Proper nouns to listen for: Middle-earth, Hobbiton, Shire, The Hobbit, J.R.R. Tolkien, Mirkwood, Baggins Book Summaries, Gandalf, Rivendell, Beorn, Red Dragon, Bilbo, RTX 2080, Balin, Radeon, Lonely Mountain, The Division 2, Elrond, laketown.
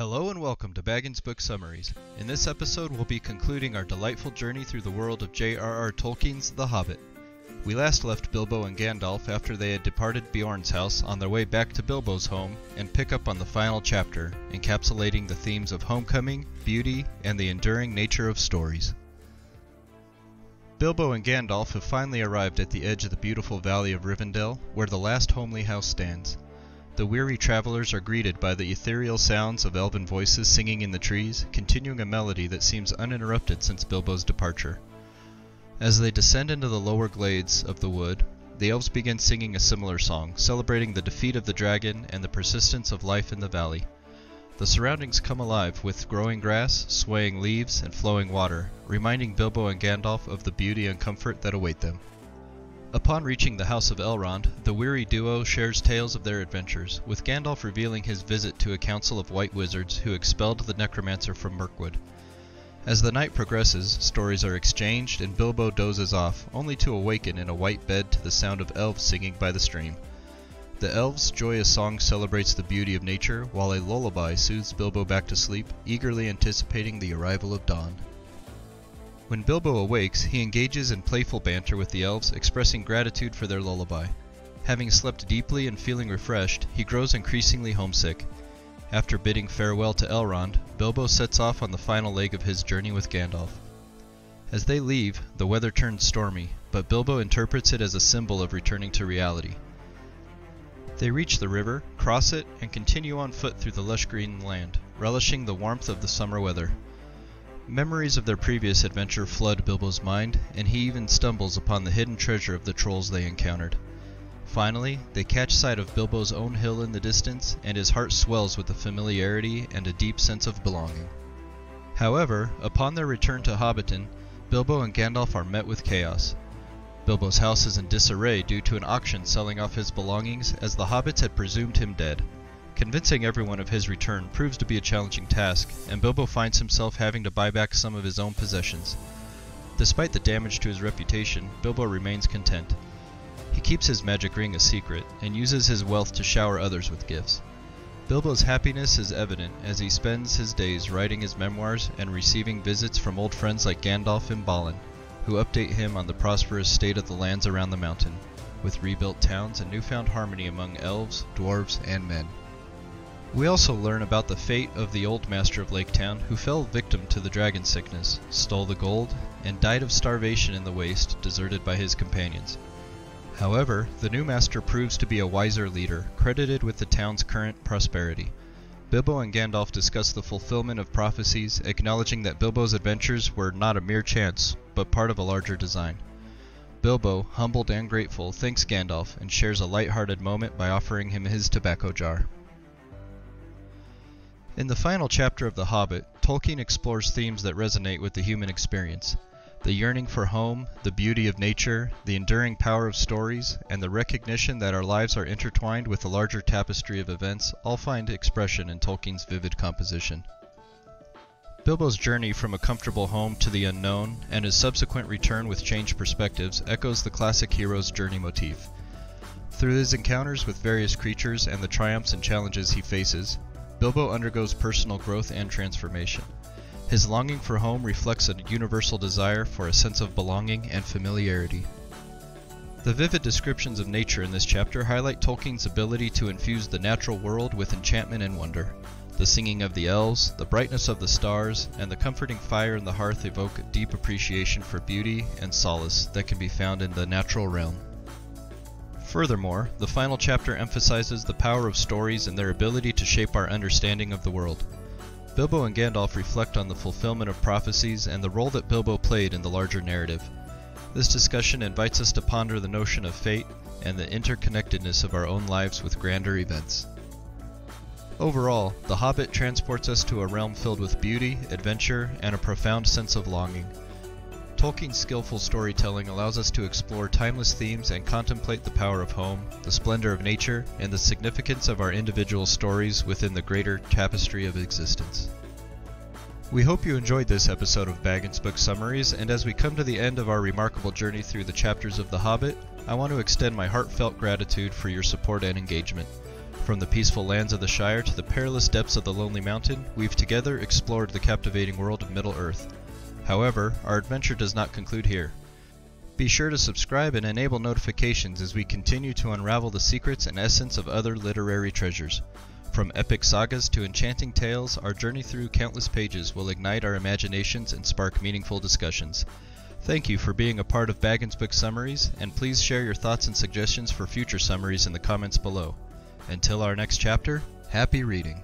Hello and welcome to Baggins Book Summaries. In this episode, we'll be concluding our delightful journey through the world of J.R.R. Tolkien's The Hobbit. We last left Bilbo and Gandalf after they had departed Beorn's house on their way back to Bilbo's home and pick up on the final chapter, encapsulating the themes of homecoming, beauty, and the enduring nature of stories. Bilbo and Gandalf have finally arrived at the edge of the beautiful valley of Rivendell, where the last homely house stands. The weary travelers are greeted by the ethereal sounds of elven voices singing in the trees, continuing a melody that seems uninterrupted since Bilbo's departure. As they descend into the lower glades of the wood, the elves begin singing a similar song, celebrating the defeat of the dragon and the persistence of life in the valley. The surroundings come alive with growing grass, swaying leaves, and flowing water, reminding Bilbo and Gandalf of the beauty and comfort that await them. Upon reaching the house of Elrond, the weary duo shares tales of their adventures, with Gandalf revealing his visit to a council of white wizards who expelled the necromancer from Mirkwood. As the night progresses, stories are exchanged and Bilbo dozes off, only to awaken in a white bed to the sound of elves singing by the stream. The elves' joyous song celebrates the beauty of nature, while a lullaby soothes Bilbo back to sleep, eagerly anticipating the arrival of dawn. When Bilbo awakes, he engages in playful banter with the elves, expressing gratitude for their lullaby. Having slept deeply and feeling refreshed, he grows increasingly homesick. After bidding farewell to Elrond, Bilbo sets off on the final leg of his journey with Gandalf. As they leave, the weather turns stormy, but Bilbo interprets it as a symbol of returning to reality. They reach the river, cross it, and continue on foot through the lush green land, relishing the warmth of the summer weather. Memories of their previous adventure flood Bilbo's mind, and he even stumbles upon the hidden treasure of the trolls they encountered. Finally, they catch sight of Bilbo's own hill in the distance, and his heart swells with the familiarity and a deep sense of belonging. However, upon their return to Hobbiton, Bilbo and Gandalf are met with chaos. Bilbo's house is in disarray due to an auction selling off his belongings, as the hobbits had presumed him dead. Convincing everyone of his return proves to be a challenging task, and Bilbo finds himself having to buy back some of his own possessions. Despite the damage to his reputation, Bilbo remains content. He keeps his magic ring a secret, and uses his wealth to shower others with gifts. Bilbo's happiness is evident as he spends his days writing his memoirs and receiving visits from old friends like Gandalf and Balin, who update him on the prosperous state of the lands around the mountain, with rebuilt towns and newfound harmony among elves, dwarves, and men. We also learn about the fate of the old master of Lake Town, who fell victim to the dragon sickness, stole the gold, and died of starvation in the waste, deserted by his companions. However, the new master proves to be a wiser leader, credited with the town's current prosperity. Bilbo and Gandalf discuss the fulfillment of prophecies, acknowledging that Bilbo's adventures were not a mere chance, but part of a larger design. Bilbo, humbled and grateful, thanks Gandalf and shares a light-hearted moment by offering him his tobacco jar. In the final chapter of The Hobbit, Tolkien explores themes that resonate with the human experience: the yearning for home, the beauty of nature, the enduring power of stories, and the recognition that our lives are intertwined with a larger tapestry of events all find expression in Tolkien's vivid composition. Bilbo's journey from a comfortable home to the unknown, and his subsequent return with changed perspectives, echoes the classic hero's journey motif. Through his encounters with various creatures and the triumphs and challenges he faces, Bilbo undergoes personal growth and transformation. His longing for home reflects a universal desire for a sense of belonging and familiarity. The vivid descriptions of nature in this chapter highlight Tolkien's ability to infuse the natural world with enchantment and wonder. The singing of the elves, the brightness of the stars, and the comforting fire in the hearth evoke a deep appreciation for beauty and solace that can be found in the natural realm. Furthermore, the final chapter emphasizes the power of stories and their ability to shape our understanding of the world. Bilbo and Gandalf reflect on the fulfillment of prophecies and the role that Bilbo played in the larger narrative. This discussion invites us to ponder the notion of fate and the interconnectedness of our own lives with grander events. Overall, The Hobbit transports us to a realm filled with beauty, adventure, and a profound sense of longing. Tolkien's skillful storytelling allows us to explore timeless themes and contemplate the power of home, the splendor of nature, and the significance of our individual stories within the greater tapestry of existence. We hope you enjoyed this episode of Baggins Book Summaries, and as we come to the end of our remarkable journey through the chapters of The Hobbit, I want to extend my heartfelt gratitude for your support and engagement. From the peaceful lands of the Shire to the perilous depths of the Lonely Mountain, we've together explored the captivating world of Middle-earth. However, our adventure does not conclude here. Be sure to subscribe and enable notifications as we continue to unravel the secrets and essence of other literary treasures. From epic sagas to enchanting tales, our journey through countless pages will ignite our imaginations and spark meaningful discussions. Thank you for being a part of Baggins Book Summaries, and please share your thoughts and suggestions for future summaries in the comments below. Until our next chapter, happy reading!